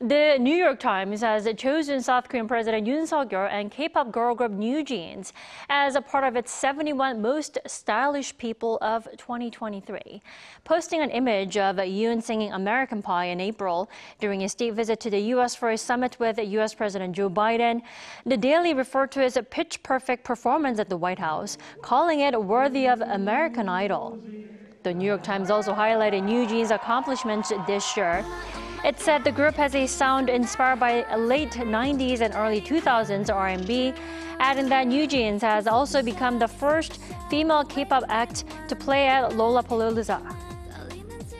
The New York Times has chosen South Korean President Yoon Suk Yeol and K-pop girl group NewJeans as a part of its 71 most stylish people of 2023. Posting an image of Yoon singing American Pie in April during his state visit to the U.S. for a summit with U.S. President Joe Biden, The Daily referred to his pitch-perfect performance at the White House, calling it worthy of American Idol. The New York Times also highlighted NewJeans' accomplishments this year. It said the group has a sound inspired by late 90s and early 2000s R&B, adding that NewJeans has also become the first female K-pop act to play at Lollapalooza.